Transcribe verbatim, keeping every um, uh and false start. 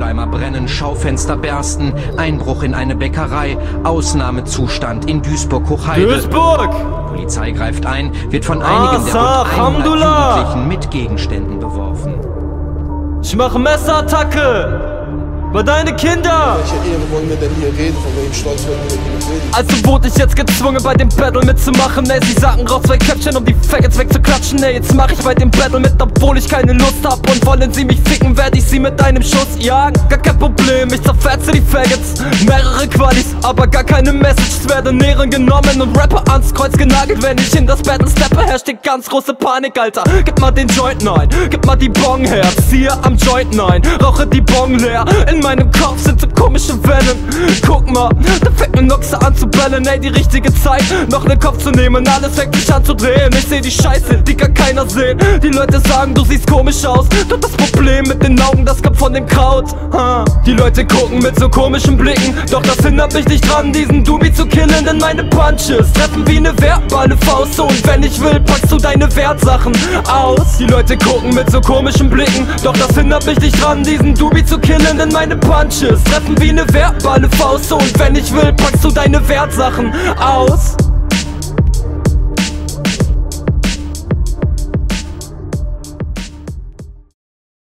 Mülleimer brennen, Schaufenster bersten, Einbruch in eine Bäckerei, Ausnahmezustand in Duisburg-Hochheide. Duisburg! Polizei greift ein, wird von einigen der rund hundert Jugendlichen mit Gegenständen beworfen. Ich mache Messerattacke! Bei deine Kinder! Welche Ehre wollen wir denn hier reden? Von welchem Stolz wollen wir denn hier reden? Also wurde ich jetzt gezwungen, bei dem Battle mitzumachen. Ey, sie sagten, rauch zwei Köpfchen, um die Faggots wegzuklatschen. Ey, jetzt mach ich bei dem Battle mit, obwohl ich keine Lust hab. Und wollen sie mich ficken, werd ich sie mit einem Schuss jagen. Gar kein Problem, ich zerfetze die Faggots. Mehrere Qualis, aber gar keine Messages. Werden Ehren genommen und Rapper ans Kreuz genagelt. Wenn ich in das Battle steppe, herrscht die ganz große Panik, Alter. Gib mal den Joint, nein, gib mal die Bong her. Ziehe am Joint, nein, rauche die Bong leer. In In meinem Kopf sind so komische Wellen. Guck mal, da fängt ne Noxe an zu bellen. Ey, die richtige Zeit, noch ne Kopf zu nehmen. Alles fängt sich an zu drehen. Ich seh die Scheiße, die kann keiner sehen. Die Leute sagen, du siehst komisch aus. Doch das Problem mit den Augen, das kommt von dem Kraut. Ha. Die Leute gucken mit so komischen Blicken. Doch das hindert mich nicht dran, diesen Doobie zu killen. Denn meine Punches treffen wie ne verbale Faust. Und wenn ich will, packst du deine Wertsachen aus. Die Leute gucken mit so komischen Blicken. Doch das hindert mich nicht dran, diesen Doobie zu killen. Denn meine Punches treffen wie ne verbale Faust. Und wenn ich will, packst du deine Wertsachen aus.